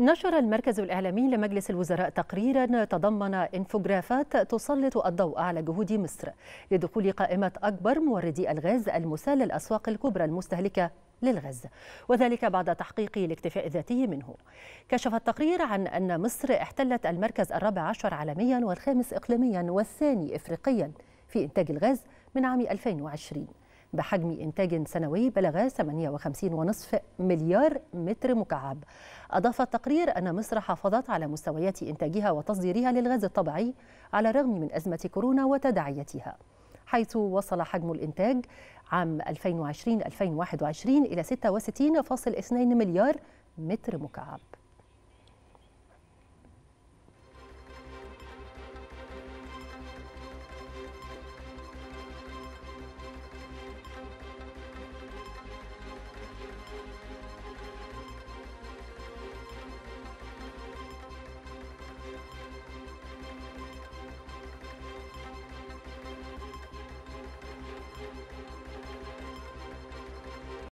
نشر المركز الإعلامي لمجلس الوزراء تقريرا تضمن انفوجرافات تسلط الضوء على جهود مصر لدخول قائمة أكبر موردي الغاز المسال الأسواق الكبرى المستهلكة للغاز، وذلك بعد تحقيق الاكتفاء الذاتي منه. كشف التقرير عن أن مصر احتلت المركز الرابع عشر عالميا والخامس إقليميا والثاني إفريقيا في إنتاج الغاز من عام 2020 بحجم إنتاج سنوي بلغ 58.5 مليار متر مكعب. أضاف التقرير أن مصر حافظت على مستويات إنتاجها وتصديرها للغاز الطبيعي على الرغم من أزمة كورونا وتداعياتها، حيث وصل حجم الإنتاج عام 2020-2021 إلى 66.2 مليار متر مكعب.